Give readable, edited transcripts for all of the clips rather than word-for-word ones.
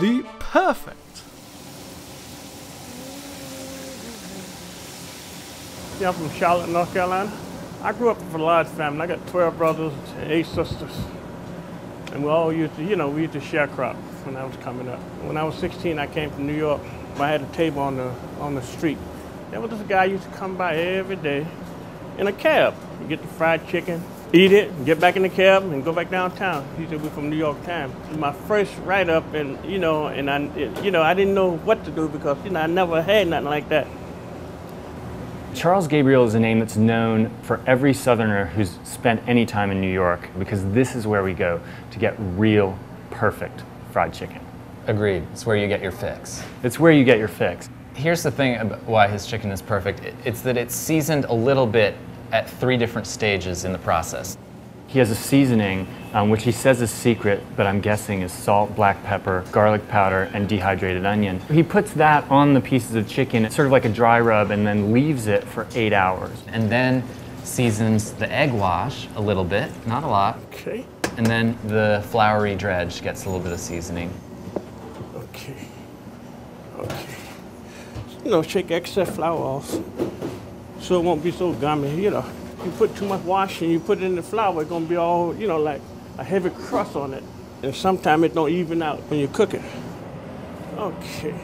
the perfect. Yeah, I'm from Charlotte, North Carolina. I grew up with a large family. I got 12 brothers and 8 sisters. And we all used to, we used to sharecrop when I was coming up. When I was 16, I came from New York. I had a table on the street. There was this guy who used to come by every day in a cab. You get the fried chicken, eat it, and get back in the cab, and go back downtown. He said, we're from New York Times. My first write-up, and I didn't know what to do because I never had nothing like that. Charles Gabriel is a name that's known for every Southerner who's spent any time in New York, because this is where we go to get real, perfect fried chicken. Agreed. It's where you get your fix. It's where you get your fix. Here's the thing about why his chicken is perfect. It's that it's seasoned a little bit at 3 different stages in the process. He has a seasoning, which he says is secret, but I'm guessing is salt, black pepper, garlic powder, and dehydrated onion. He puts that on the pieces of chicken, sort of like a dry rub, and then leaves it for 8 hours. And then seasons the egg wash a little bit, not a lot. Okay. And then the floury dredge gets a little bit of seasoning. Okay. Okay. Shake excess flour off so it won't be so gummy, You put too much wash and you put it in the flour, it's gonna be all, like a heavy crust on it. And sometimes it don't even out when you cook it. Okay.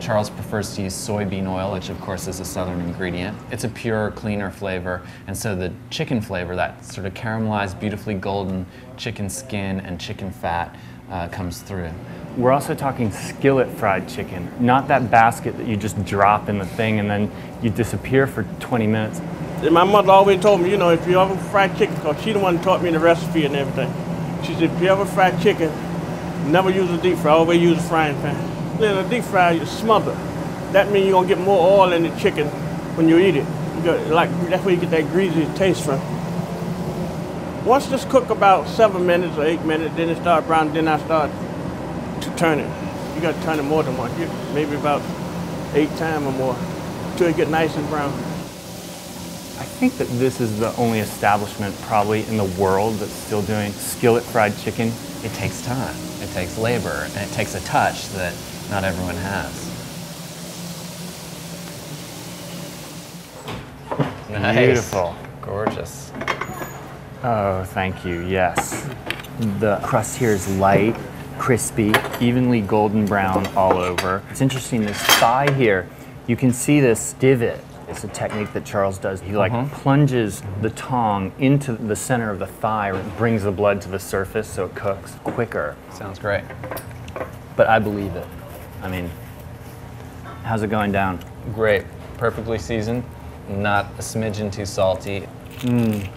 Charles prefers to use soybean oil, which of course is a Southern ingredient. It's a purer, cleaner flavor. And so the chicken flavor, that sort of caramelized, beautifully golden chicken skin and chicken fat comes through. We're also talking skillet fried chicken, not that basket that you just drop in the thing and then you disappear for 20 minutes. My mother always told me, if you ever fry chicken, because she the one who taught me the recipe and everything. She said, if you ever fry chicken, never use a deep fryer, always use a frying pan. Then a deep fryer, you smother. That means you're going to get more oil in the chicken when you eat it. That's where you get that greasy taste from. Once this cook about 7 minutes or 8 minutes, then it starts brown, then I start to turn it. You got to turn it more than once, maybe about 8 times or more, till it gets nice and brown. I think that this is the only establishment probably in the world that's still doing skillet fried chicken. It takes time, it takes labor, and it takes a touch that not everyone has. Nice. Beautiful. Gorgeous. Oh, thank you, yes. The crust here is light, crispy, evenly golden brown all over. It's interesting, this thigh here, you can see this divot. It's a technique that Charles does. He plunges the tong into the center of the thigh and brings the blood to the surface so it cooks quicker. Sounds great. But I believe it. I mean, how's it going down? Great. Perfectly seasoned, not a smidgen too salty. Mm.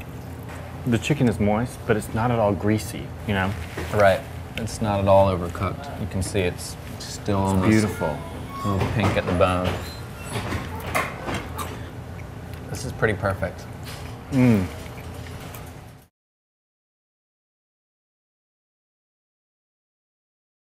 The chicken is moist, but it's not at all greasy, Right. It's not at all overcooked. You can see it's still beautiful. A little pink at the bone. This is pretty perfect. Mm.